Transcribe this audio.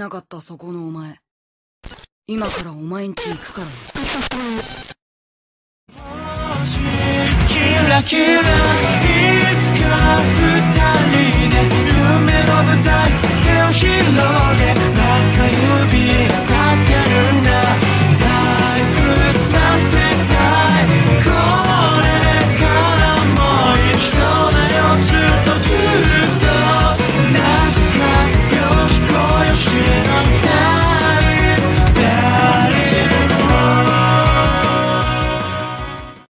なかったそこのお前。今からお前ん家行くからね。キラキラいつか二人で夢の舞台手を広げ